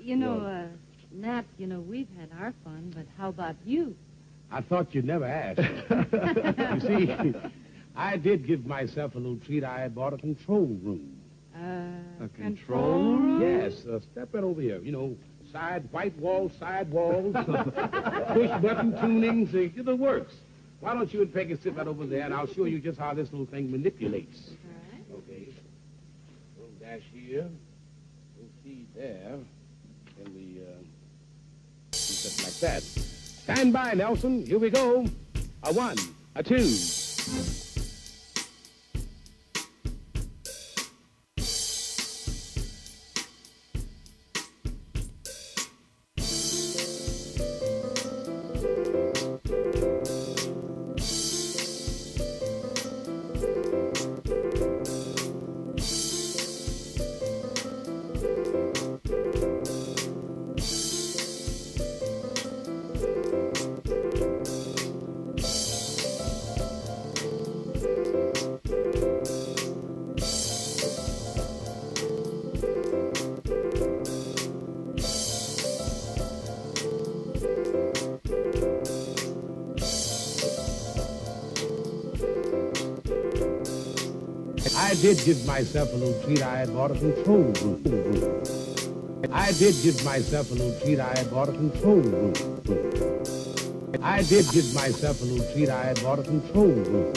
You know, Nat, you know, we've had our fun, but how about you? I thought you'd never ask. You see, I did give myself a little treat. I bought a control room. A control room? Yes. Step right over here. You know, side walls, push-button tuning, the works. Why don't you and Peggy sit right over there, and I'll show you just how this little thing manipulates. All right. Okay. Little dash here. Little key there. And just like that. Stand by, Nelson. Here we go. A one, a two. I did give myself a little treat. I had bought a control room. I did give myself a little treat. I had bought a control room. I did give myself a little treat. I had bought a control room.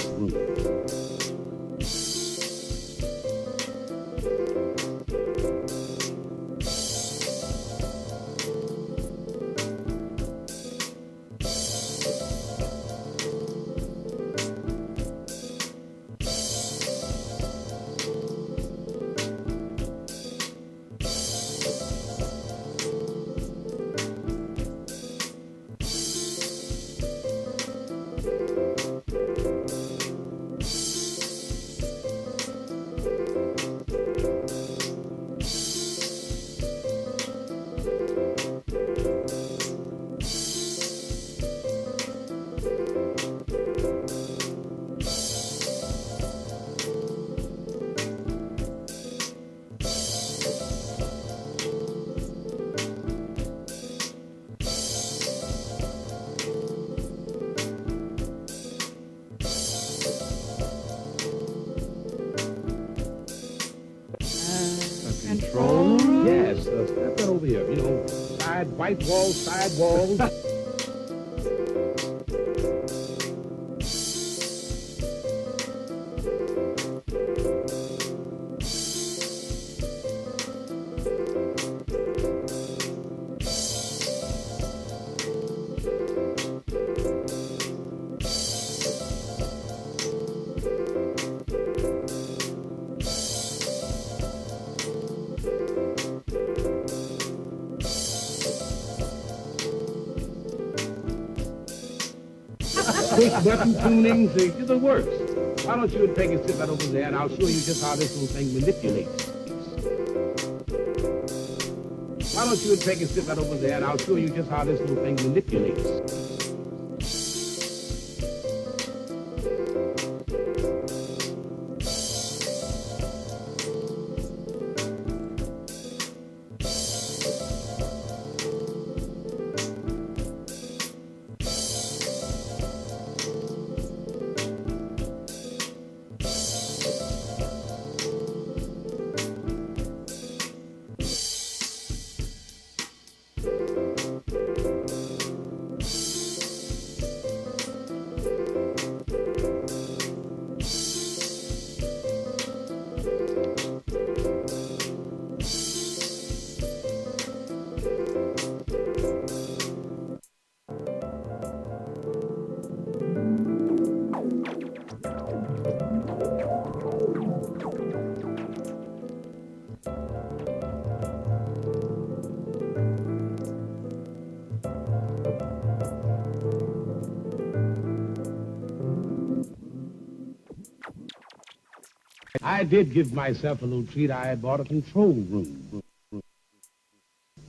Control room? Yes, step that over here. You know, side walls. Push-button tuning, the works. Why don't you and Peggy sit right over there, and I'll show you just how this little thing manipulates. Why don't you and Peggy sit right over there, and I'll show you just how this little thing manipulates. I did give myself a little treat. I had bought a control room.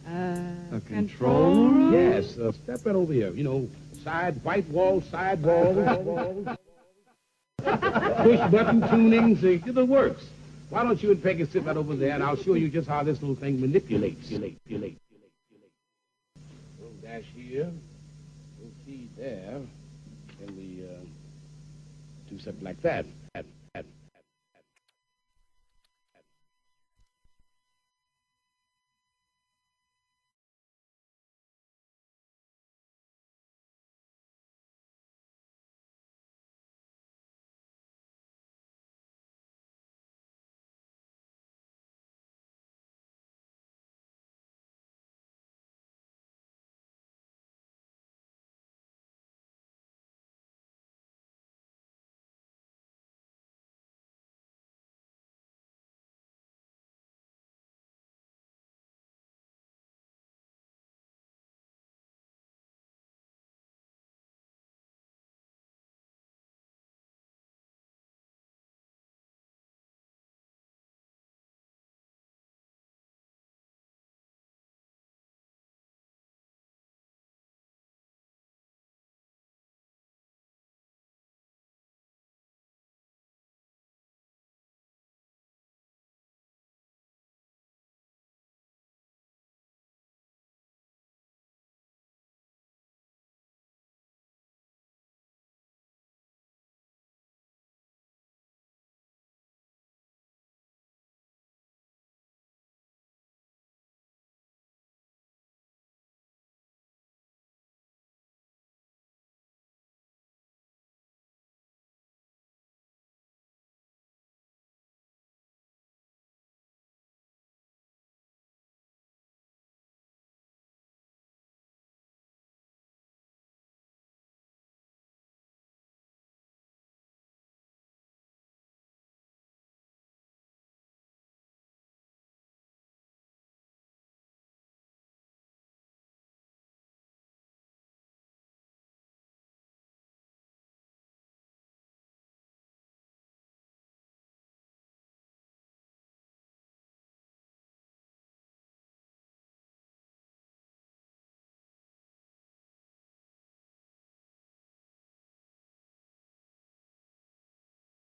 A control room? Yes. Step right over here. You know, side walls. Push-button tuning, the works. Why don't you and Peggy sit right over there, and I'll show you just how this little thing manipulates. except like that.